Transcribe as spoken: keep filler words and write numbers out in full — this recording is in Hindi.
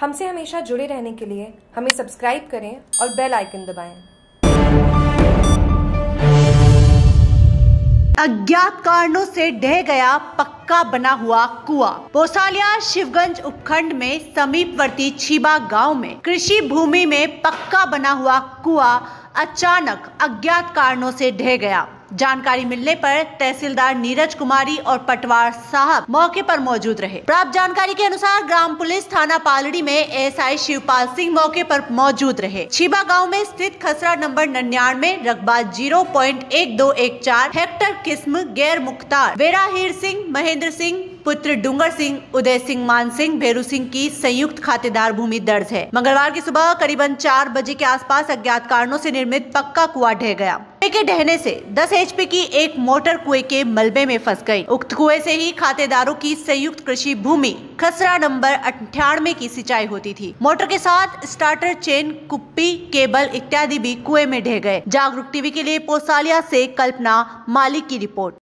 हमसे हमेशा जुड़े रहने के लिए हमें सब्सक्राइब करें और बेल आइकन दबाएं। अज्ञात कारणों से ढह गया पक्का बना हुआ कुआं। पोसालिया शिवगंज उपखंड में समीपवर्ती छिबा गांव में कृषि भूमि में पक्का बना हुआ कुआं अचानक अज्ञात कारणों से ढह गया। जानकारी मिलने पर तहसीलदार नीरज कुमारी और पटवार साहब मौके पर मौजूद रहे। प्राप्त जानकारी के अनुसार ग्राम पुलिस थाना पालड़ी में एएसआई शिवपाल सिंह मौके पर मौजूद रहे। छिबा गांव में स्थित खसरा नंबर निन्यानवे रकबा जीरो पॉइंट एक दो एक चार हेक्टर किस्म गैर मुख्तार वेरा हीर सिंह, महेंद्र सिंह पुत्र डुंगर सिंह, उदय सिंह, मान सिंह, भेरू सिंह की संयुक्त खातेदार भूमि दर्ज है। मंगलवार की सुबह करीबन चार बजे के आसपास अज्ञात कारणों से निर्मित पक्का कुआं ढह गया। कुएं के ढहने से दस एच पी की एक मोटर कुएं के मलबे में फंस गई। उक्त कुएं से ही खातेदारों की संयुक्त कृषि भूमि खसरा नंबर अट्ठानवे की सिंचाई होती थी। मोटर के साथ स्टार्टर चेन, कुप्पी, केबल इत्यादि भी कुएं में ढह गए। जागरूक टीवी के लिए पोसालिया से कल्पना मालिक की रिपोर्ट।